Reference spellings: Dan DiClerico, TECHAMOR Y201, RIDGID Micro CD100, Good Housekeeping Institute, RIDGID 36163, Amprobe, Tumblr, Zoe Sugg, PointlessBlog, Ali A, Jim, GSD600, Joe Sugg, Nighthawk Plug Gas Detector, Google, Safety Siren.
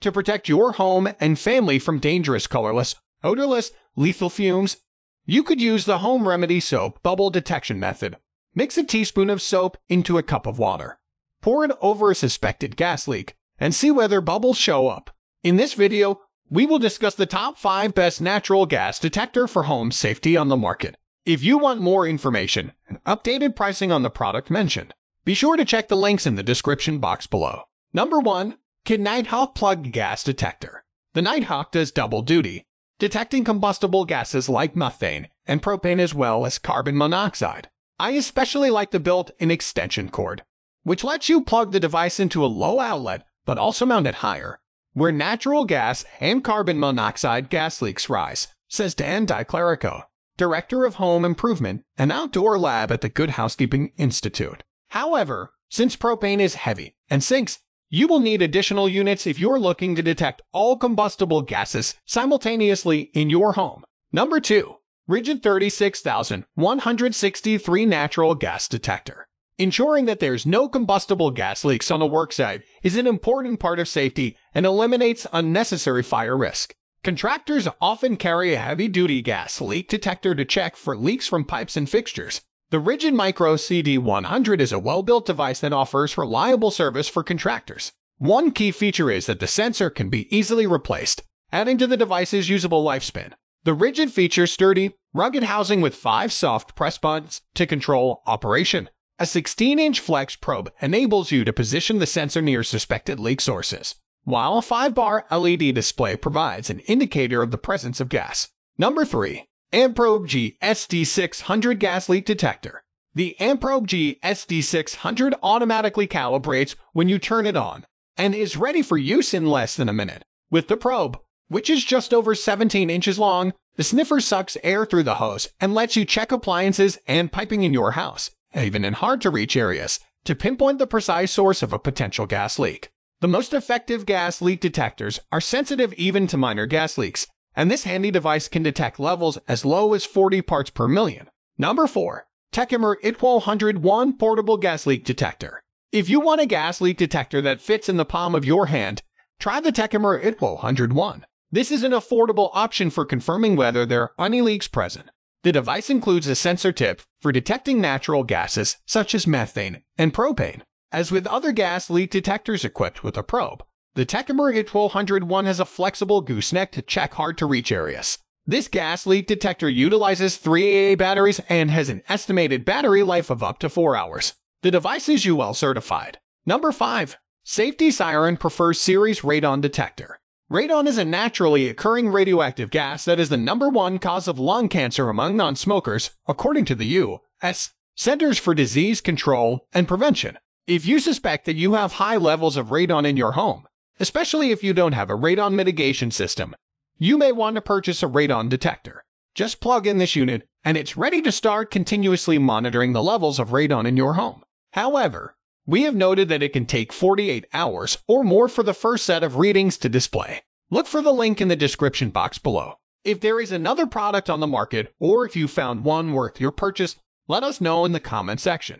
to protect your home and family from dangerous colorless, odorless, lethal fumes. You could use the Home Remedy Soap Bubble Detection Method. Mix a teaspoon of soap into a cup of water. Pour it over a suspected gas leak and see whether bubbles show up. In this video, we will discuss the top 5 best natural gas detector for home safety on the market. If you want more information and updated pricing on the product mentioned, be sure to check the links in the description box below. Number 1. Nighthawk Plug Gas Detector. The Nighthawk does double duty, detecting combustible gases like methane and propane as well as carbon monoxide. I especially like the built-in extension cord, which lets you plug the device into a low outlet but also mount it higher, where natural gas and carbon monoxide gas leaks rise, says Dan DiClerico, Director of Home Improvement and Outdoor Lab at the Good Housekeeping Institute. However, since propane is heavy and sinks, you will need additional units if you're looking to detect all combustible gases simultaneously in your home. Number 2. RIDGID 36163 Natural Gas Detector. Ensuring that there's no combustible gas leaks on a worksite is an important part of safety and eliminates unnecessary fire risk. Contractors often carry a heavy-duty gas leak detector to check for leaks from pipes and fixtures. The RIDGID Micro CD100 is a well-built device that offers reliable service for contractors. One key feature is that the sensor can be easily replaced, adding to the device's usable lifespan. The RIDGID features sturdy, rugged housing with 5 soft press buttons to control operation. A 16-inch flex probe enables you to position the sensor near suspected leak sources, while a 5-bar LED display provides an indicator of the presence of gas. Number 3. Amprobe GSD600 Gas Leak Detector. The Amprobe GSD600 automatically calibrates when you turn it on and is ready for use in less than a minute. With the probe, which is just over 17 inches long, the sniffer sucks air through the hose and lets you check appliances and piping in your house, even in hard-to-reach areas, to pinpoint the precise source of a potential gas leak. The most effective gas leak detectors are sensitive even to minor gas leaks, and this handy device can detect levels as low as 40 parts per million. Number 4. TECHAMOR Y201 Portable Gas Leak Detector. If you want a gas leak detector that fits in the palm of your hand, try the TECHAMOR Y201. This is an affordable option for confirming whether there are any leaks present. The device includes a sensor tip for detecting natural gases such as methane and propane. As with other gas leak detectors equipped with a probe, the TECHAMOR Y201 has a flexible gooseneck to check hard-to-reach areas. This gas leak detector utilizes 3 AA batteries and has an estimated battery life of up to 4 hours. The device is UL certified. Number 5. Safety Siren Preferred Series Radon Detector. Radon is a naturally occurring radioactive gas that is the #1 cause of lung cancer among non-smokers, according to the U.S. Centers for Disease Control and Prevention. If you suspect that you have high levels of radon in your home, especially if you don't have a radon mitigation system, you may want to purchase a radon detector. Just plug in this unit, and it's ready to start continuously monitoring the levels of radon in your home. However, we have noted that it can take 48 hours or more for the first set of readings to display. Look for the link in the description box below. If there is another product on the market, or if you found one worth your purchase, let us know in the comment section.